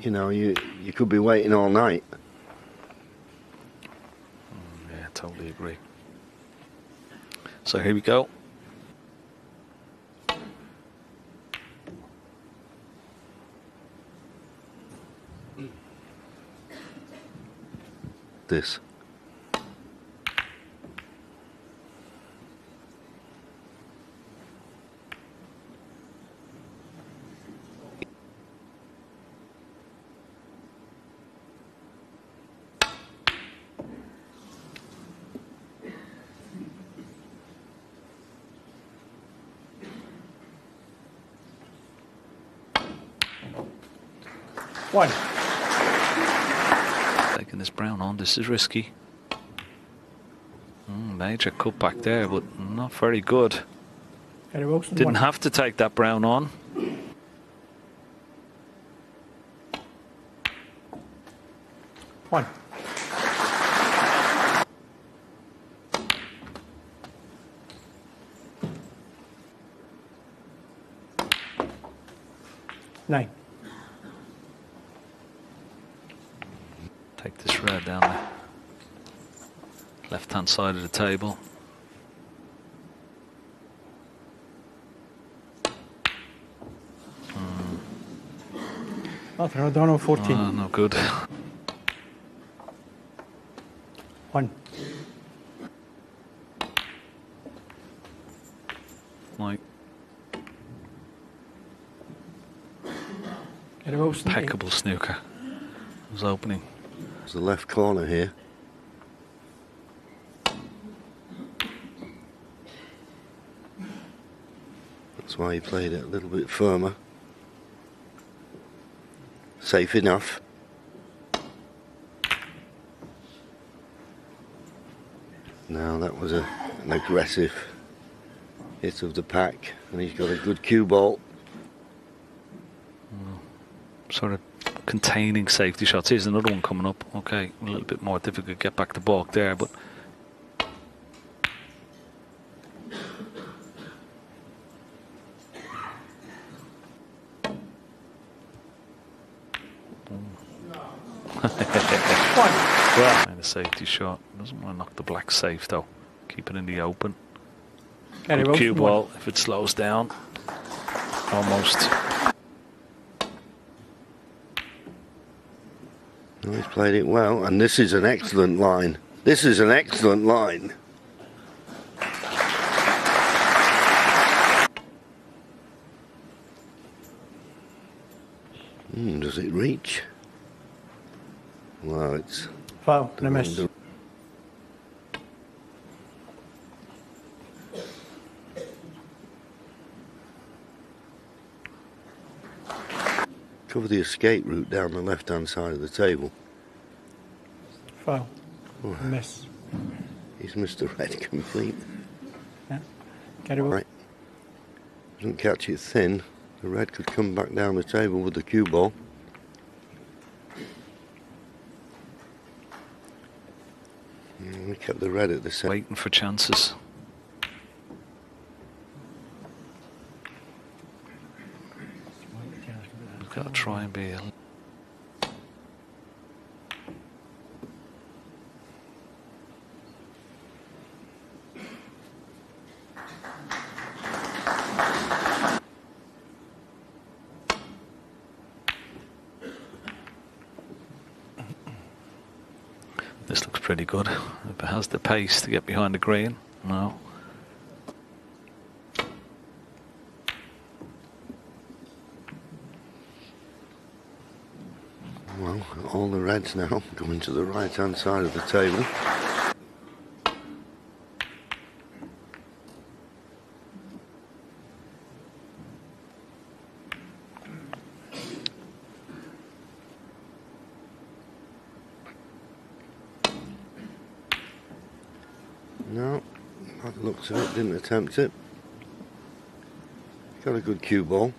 You know, you could be waiting all night. Yeah, totally agree. So here we go. This. One. Taking this brown on, this is risky. Major cut back there, but not very good. Gary Wilson, didn't have to take that brown on. One. Nine. Take this red down the left-hand side of the table. Martin O'Donnell, 14. Not good. One. Like impeccable snooker. It was opening. The left corner here. That's why he played it a little bit firmer. Safe enough. Now that was an aggressive hit of the pack, and he's got a good cue ball. Sort of containing safety shots. Here's another one coming up. Okay, a little bit more difficult to get back the balk there, but and a safety shot. Doesn't want to knock the black safe though. Keep it in the open. Cue ball if it slows down. Almost. He's played it well, and this is an excellent line. This is an excellent line. Does it reach? Well, it's foul, no miss. Cover the escape route down the left-hand side of the table. Foul. Oh. Miss. He's missed the red complete. Yeah. Get it right. Doesn't catch it thin. The red could come back down the table with the cue ball. And we kept the red at the set. Waiting for chances. Gotta try and be. This looks pretty good. If it has the pace to get behind the green, no. Well, all the reds now going to the right-hand side of the table. No, by the looks of it, didn't attempt it. Got a good cue ball.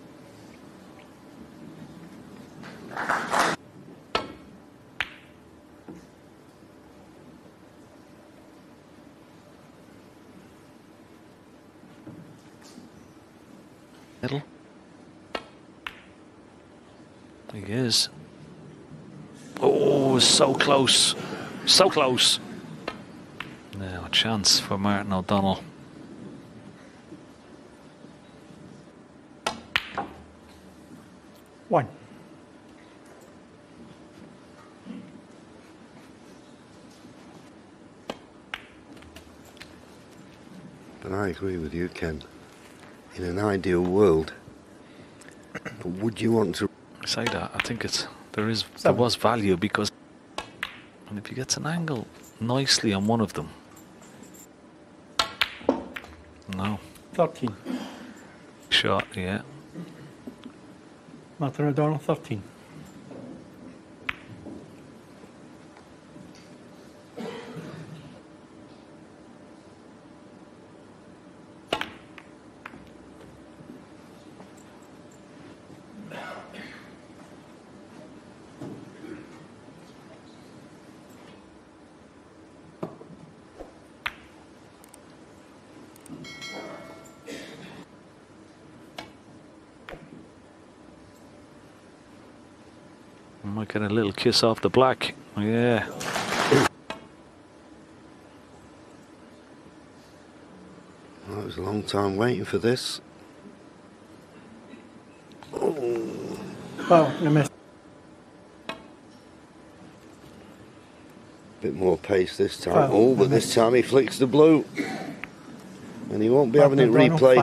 Middle. There he is. was so close, so close. Now a chance for Martin O'Donnell. One. But I agree with you, Ken. In an ideal world, but would you want to say that? I think it's there was value, because and if he gets an angle nicely on one of them. No. 13. Shot, yeah. Martin O'Donnell, 13. Might get a little kiss off the black. Yeah. Well, it was a long time waiting for this. Oh, well, a miss. Bit more pace this time. Well, oh, but this time he flicks the blue, and he won't be having it replayed.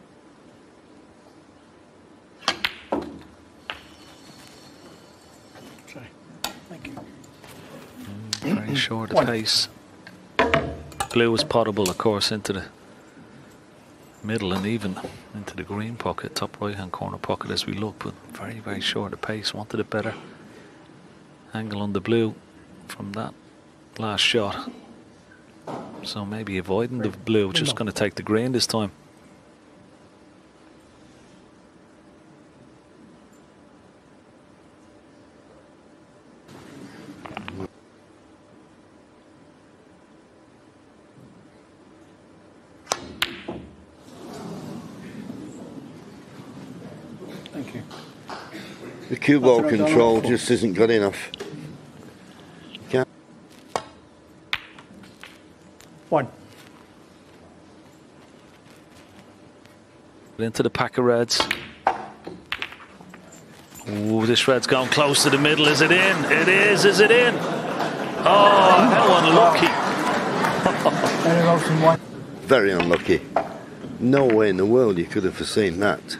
Short of pace. Blue was potable, of course, into the middle and even into the green pocket, top right hand corner pocket as we look, but very, very short of pace. Wanted a better angle on the blue from that last shot. So maybe avoiding the blue, just going to take the green this time. The cue ball control just isn't good enough. Can't. One. Into the pack of reds. Ooh, this red's gone close to the middle. Is it in? It is it in? Oh, how unlucky. Very unlucky. No way in the world you could have foreseen that.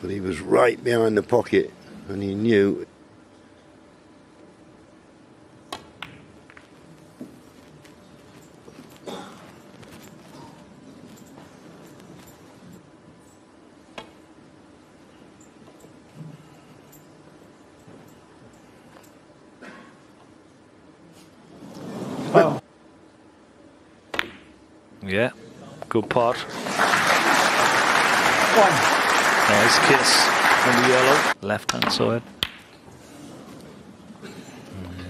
But he was right behind the pocket, and he knew. Oh. Yeah, good pot. One. Nice kiss from the yellow, left hand side.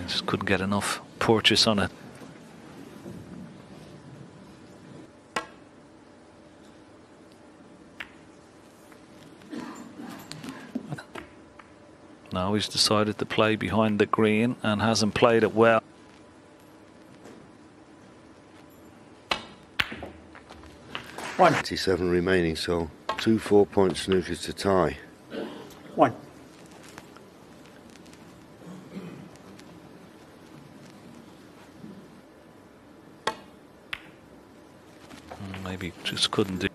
Just couldn't get enough purchase on it. Now he's decided to play behind the green and hasn't played it well. One. 27 remaining, so 2 four-point snookers to tie. One. Maybe just couldn't do.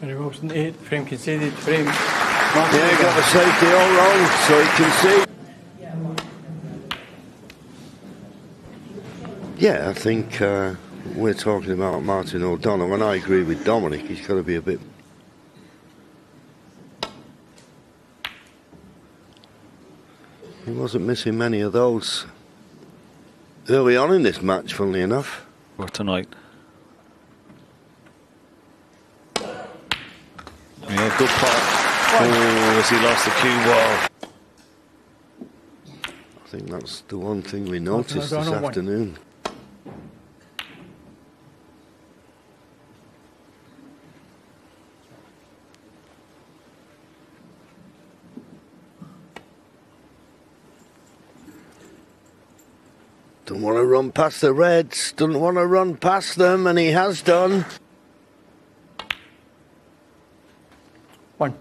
Gary Wilson, 8, frame conceded, frame. Yeah, he got the safety all wrong, so he conceded. Yeah, I think we're talking about Martin O'Donnell, and I agree with Dominic, he's got to be a bit... He wasn't missing many of those early on in this match, funnily enough. For tonight. Yeah, good part. Oh, as he lost the cue ball. I think that's the one thing we noticed this afternoon. Doesn't want to run past the Reds, doesn't want to run past them, and he has done. 1.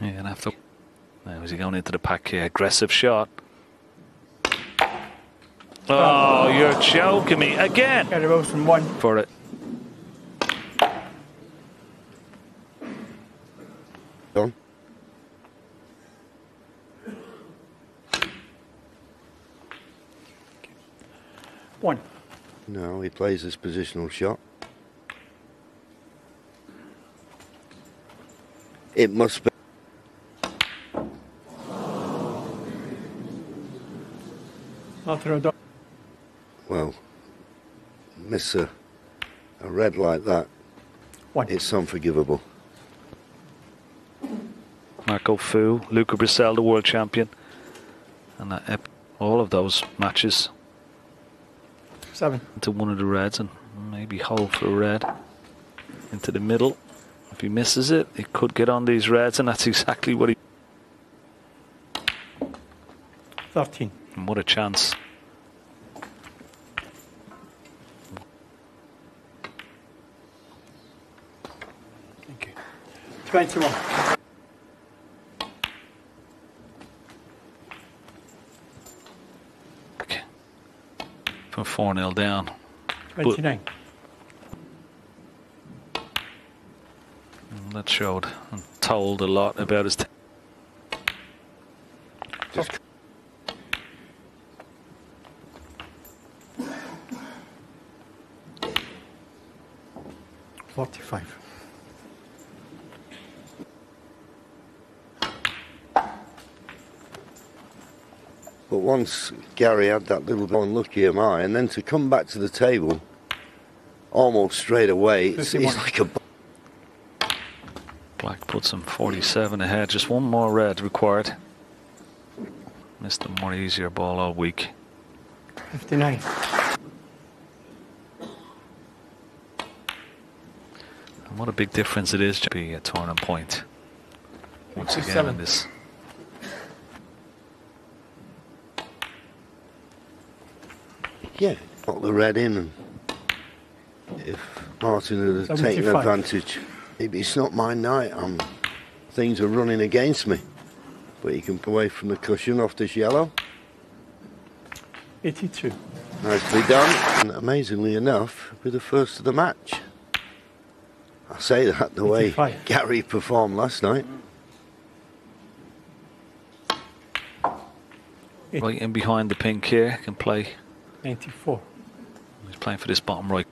Yeah, and after... Now, is he going into the pack here? Aggressive shot. Oh, you're joking me. Again! Gary Wilson, 1. For it. Done. One. No, he plays his positional shot. It must be. Martin O'Donnell. Well, miss a red like that. One. It's unforgivable. Marco Fu, Luca Brasiel, the world champion. And that, all of those matches. 7. Into one of the Reds and maybe hold for a Red into the middle. If he misses it, he could get on these Reds, and that's exactly what he... 13. And what a chance. Thank you. 21. Okay. From 4-0 down. 29. But that showed and told a lot about his... Just... 45. But once Gary had that little bit unlucky am I, and then to come back to the table almost straight away, it's like a... Black puts him 47 ahead, just one more red required. Missed a more easier ball all week. 59. And what a big difference it is to be a turning point. Once again in this. 7. Yeah, got the red in. And if Martin had taken advantage, it's not my night. Things are running against me. But he can pull away from the cushion off this yellow. 82. Nicely done. And amazingly enough, be the first of the match. I say that the way Gary performed last night. Right in behind the pink here, can play. 94. He's playing for this bottom right.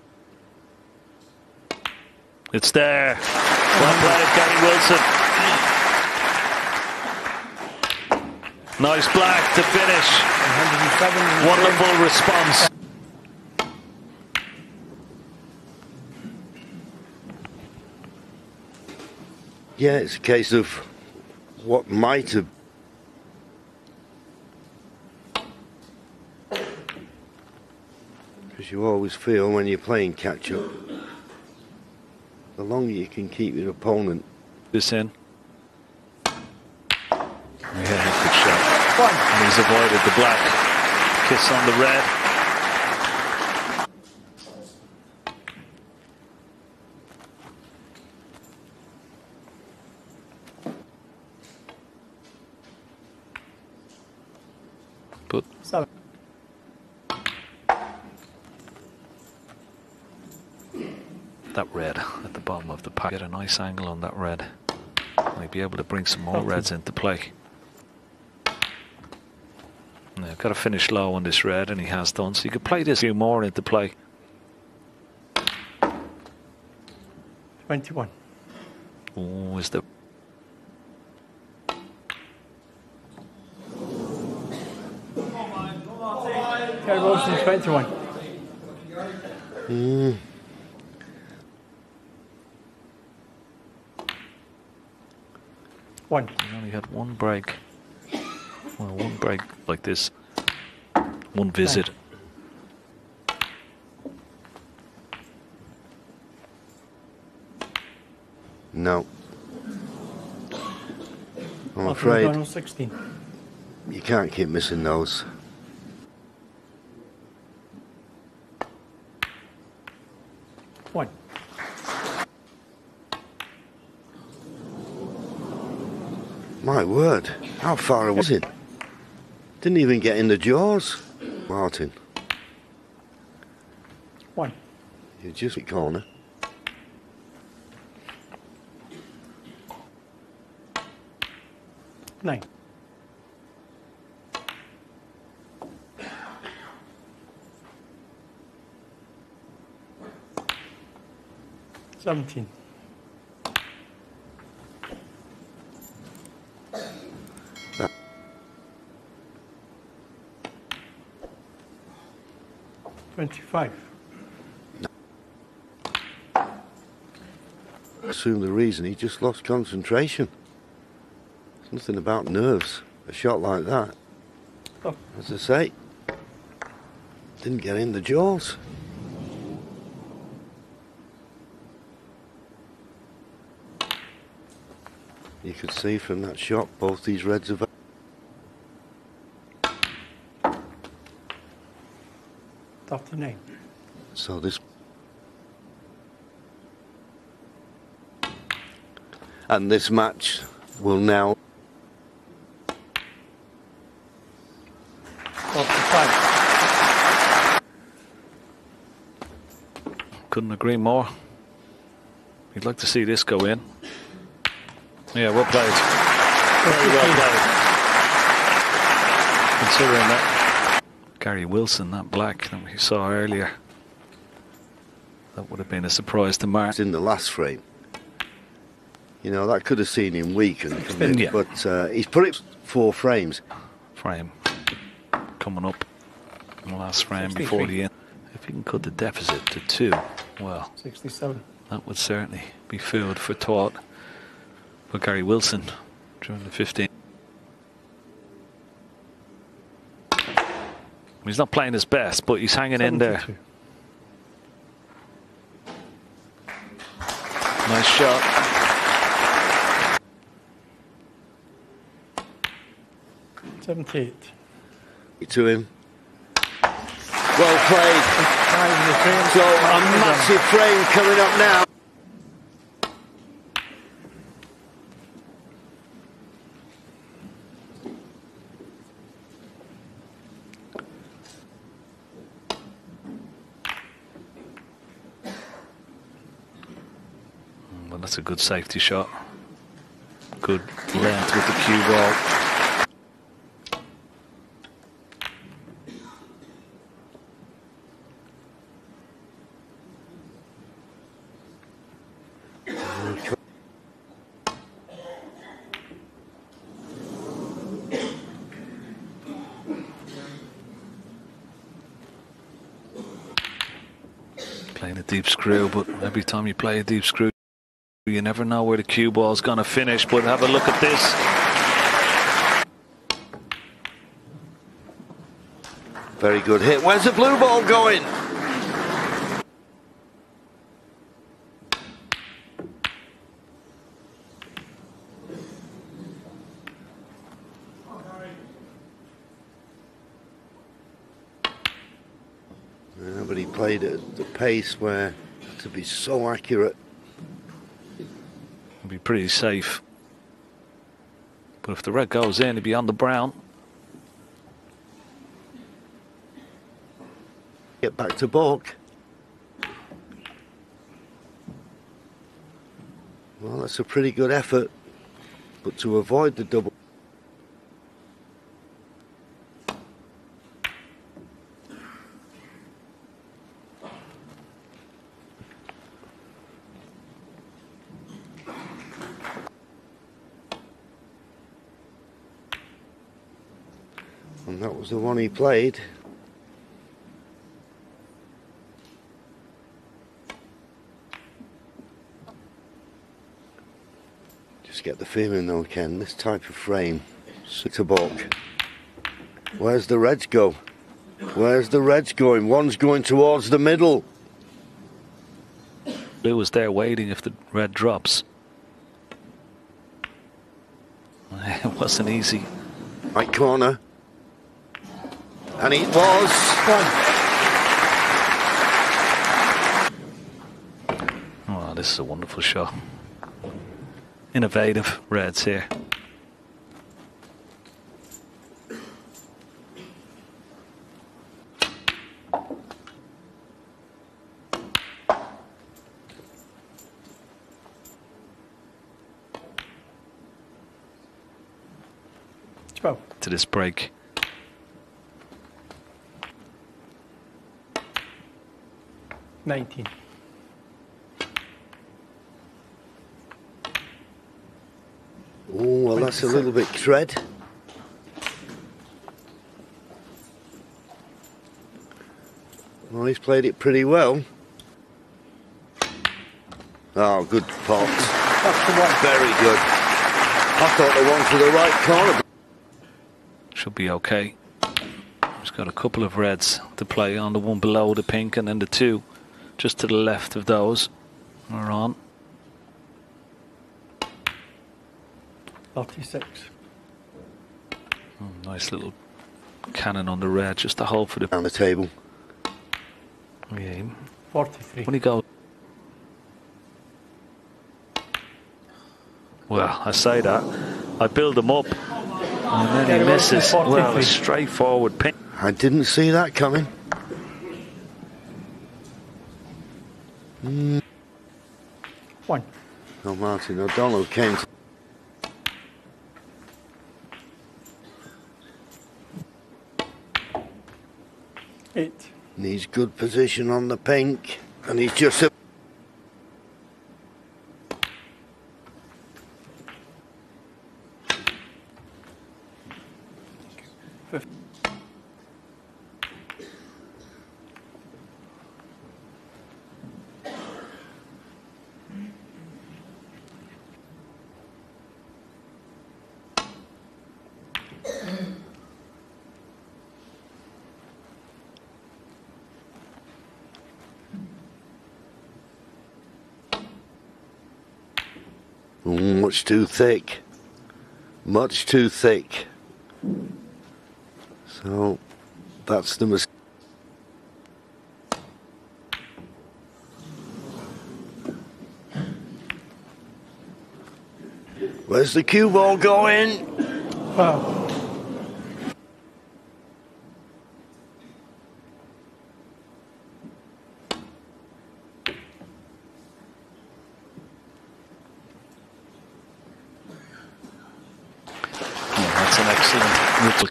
It's there. Well played, Gary Wilson. Nice black to finish. 107. Wonderful response. 1. Yeah, it's a case of what might have... Because you always feel when you're playing catch-up, the longer you can keep your opponent... This in. Yeah, good shot. 1. And he's avoided the black. Kiss on the red. Put. 7. That red at the bottom of the pack. Get a nice angle on that red. Might be able to bring some more reds into play. Now, got to finish low on this red, and he has done. So you could play this a few more into play. 21. Oh, is the... Gary Wilson, 21. One. He only had one break. Well, one break like this. One visit. 9. No. I'm afraid. 16. You can't keep missing those. 1. My word, how far was it? Didn't even get in the jaws. Martin. 1. You just hit corner. Nine. Something. 25. Assume the reason he just lost concentration. There's nothing about nerves. A shot like that. Oh. As I say, didn't get in the jaws. You could see from that shot both these reds are. 9. So this, and this match will now. 5. Couldn't agree more. You'd like to see this go in. Yeah, well played. Very well played. Considering that Gary Wilson, that black that we saw earlier, that would have been a surprise to Martin. In the last frame, you know, that could have seen him weaken, yeah. But he's put it 4 frames. Frame coming up in the last frame 63. Before the end. If he can cut the deficit to 2, well, 67. That would certainly be food for thought. But Gary Wilson during the 15th. He's not playing his best, but he's hanging in there. Nice shot. 78. To him. Well played. So a massive frame coming up now. 's a good safety shot. Good length with the cue ball. Playing a deep screw, but every time you play a deep screw, you never know where the cue ball is going to finish, but have a look at this. Very good hit. Where's the blue ball going? Yeah, but he played at the pace where to be so accurate. Be pretty safe, but if the red goes in, he'd be on the brown. Get back to balk. Well, that's a pretty good effort, but to avoid the double. And that was the one he played. Just get the feeling though, Ken, this type of frame, it's a balk. Where's the reds go? Where's the reds going? One's going towards the middle. Blue was there waiting if the red drops. It wasn't easy. Right corner. And it was. this is a wonderful shot. Innovative reds here. To this break. Oh, well, that's a little bit tread. Well, he's played it pretty well. Oh, good pot. That's the one. Very good. I thought the one to the right corner. Should be okay. He's got a couple of reds to play on, the one below the pink and then the two just to the left of those are on. 36. Oh, nice little cannon on the red, just to hold for the on the table. Yeah. 43. When he goes. Well, I say that. I build them up and then he misses. Well, a straightforward pin. I didn't see that coming. One. Oh, Martin O'Donnell came to. Eight. And he's good position on the pink, and he's just a. Much too thick. Much too thick. So that's the mistake. Where's the cue ball going? Wow.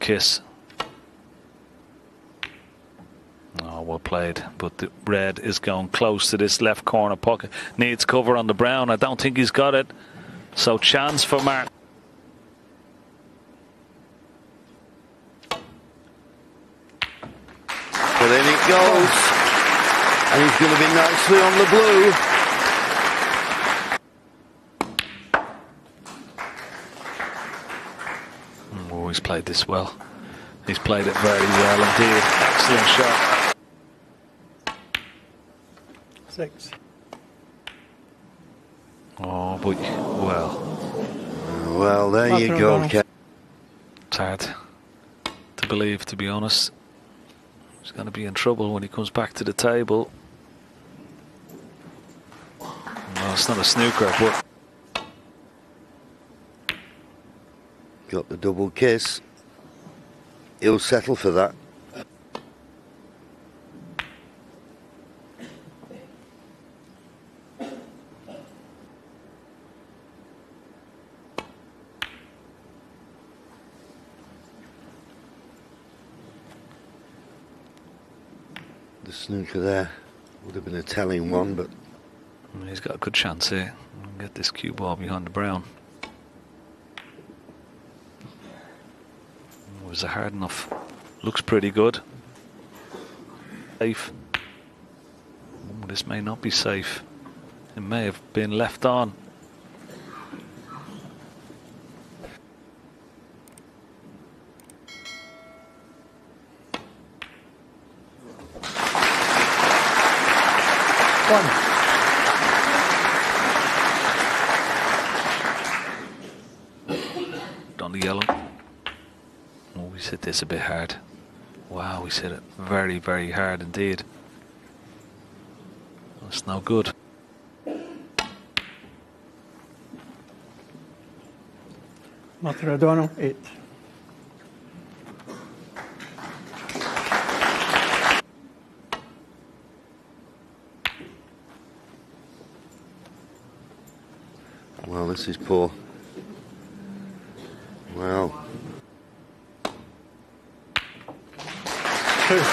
Kiss. Oh, well played, but the red is going close to this left corner pocket. Needs cover on the brown. I don't think he's got it. So chance for Martin. But in it goes. And he's going to be nicely on the blue. He's played this well. He's played it very well indeed. Excellent shot. 6. Oh, but well. Well, there Martin you go, Kev. It's hard to believe, to be honest. He's going to be in trouble when he comes back to the table. No, it's not a snooker, but. Got the double kiss. He'll settle for that. The snooker there would have been a telling one, but he's got a good chance here. Get this cue ball behind the brown. Was a hard enough. Looks pretty good. Safe. Oh, this may not be safe. It may have been left on. One. Hit this a bit hard. Wow, he's hit it very, very hard indeed. That's no good. Martin O'Donnell, 8. Well, this is poor. Wow. 2.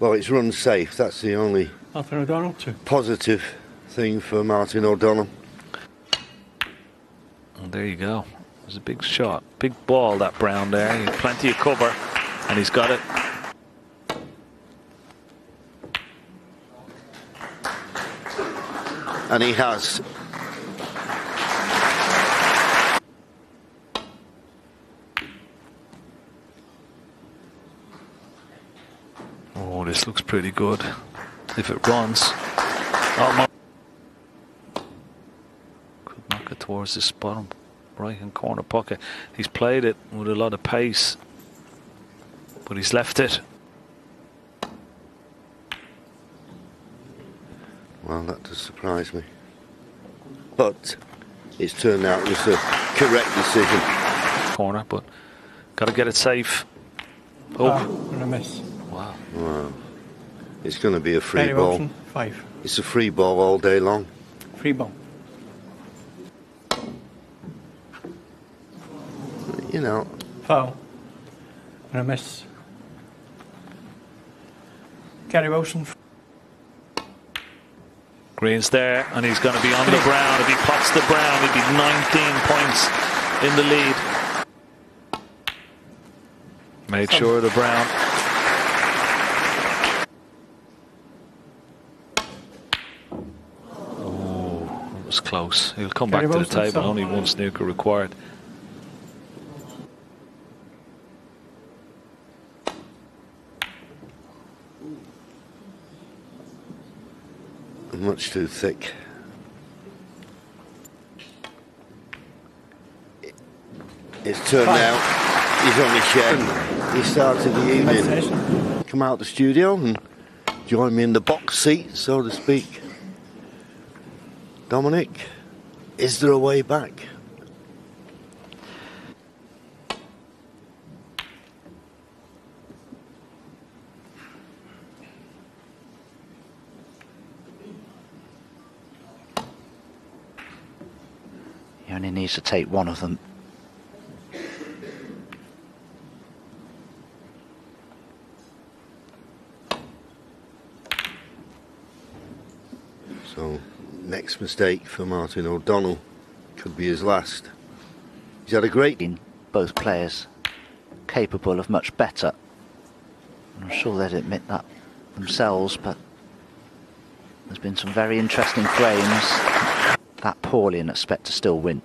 Well, it's run safe. That's the only positive thing for Martin O'Donnell. Well, there you go. It was a big shot. Big ball, that brown there. He had plenty of cover, and he's got it. And he has. Oh, this looks pretty good. If it runs, could knock it towards this bottom right-hand corner pocket. He's played it with a lot of pace, but he's left it. Well, that does surprise me. But it's turned out just a correct decision. Corner, but got to get it safe. Oh, and a miss. Wow. Wow. It's going to be a free ball. Wilson, 5. It's a free ball all day long. Free ball. You know. Foul. And a miss. Gary Wilson. Green's there, and he's going to be on the brown. If he pots the brown, he'd be 19 points in the lead. Made sure of the brown. Close. He'll come back to the table. Only one snooker required. Much too thick. It's turned out. He's on the shed. He started the evening. Come out the studio and join me in the box seat, so to speak. Dominic, is there a way back? He only needs to take one of them. So, next mistake for Martin O'Donnell could be his last. He's had a great game. Both players capable of much better. I'm sure they'd admit that themselves, but there's been some very interesting frames that poorly and expect to still win.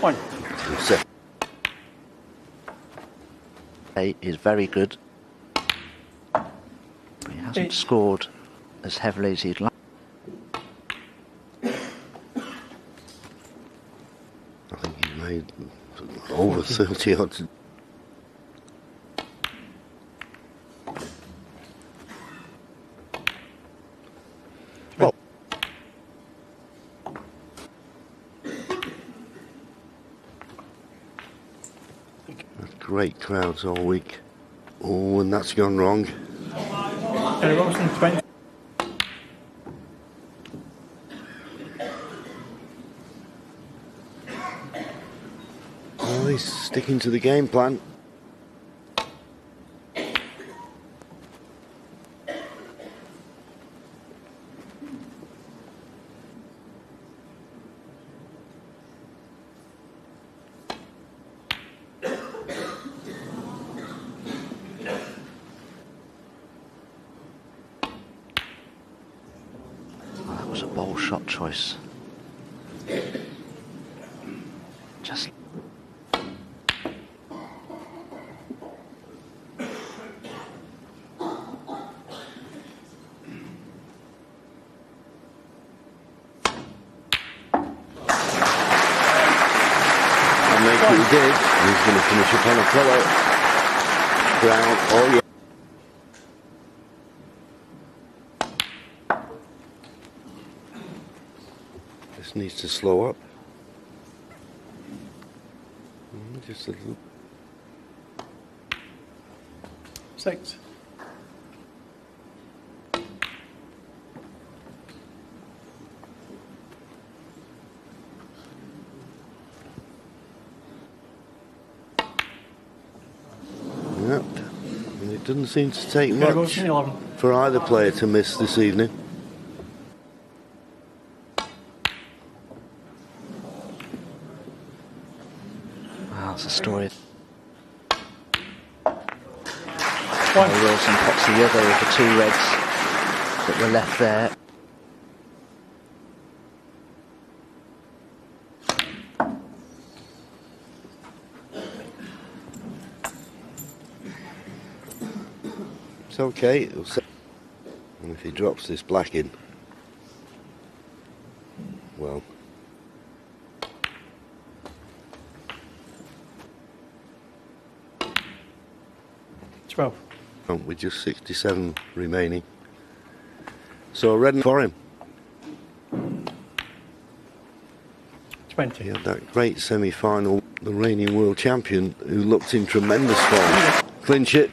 One. Eight is very good. But he hasn't scored as heavily as he'd like. I think he made over 30 odds. Great crowds all week. Oh, and that's gone wrong. Gary Wilson, 20. Oh, he's sticking to the game plan. A bold shot choice. Just point. He did. He's going to finish upon a fellow. Brown, oh yeah. This needs to slow up. Just a little. 6. Yep. And it doesn't seem to take much for either player to miss this evening. Wow, that's a story. Gary Wilson pops the other of the 2 reds that were left there. It's okay. It'll set. And if he drops this black in, well. It's rough. With just 67 remaining, so red for him. 20. He had that great semi-final, the reigning world champion, who looked in tremendous form. Clinch it,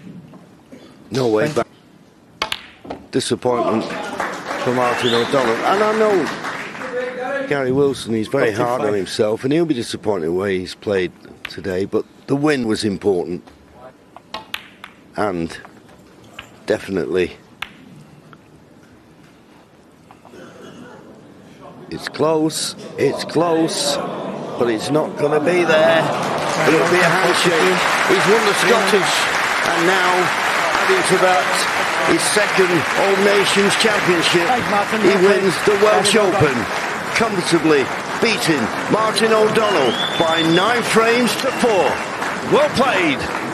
no way back. Disappointment for Martin O'Donnell, and I know Gary Wilson. He's very hard on himself, and he'll be disappointed the way he's played today. But the win was important, and definitely, it's close, but it's not going to be there. It'll be a handshake. He's won the Scottish, and now adding to that, his 2nd All Nations Championship. He wins the Welsh Open, comfortably beating Martin O'Donnell by 9 frames to 4. Well played.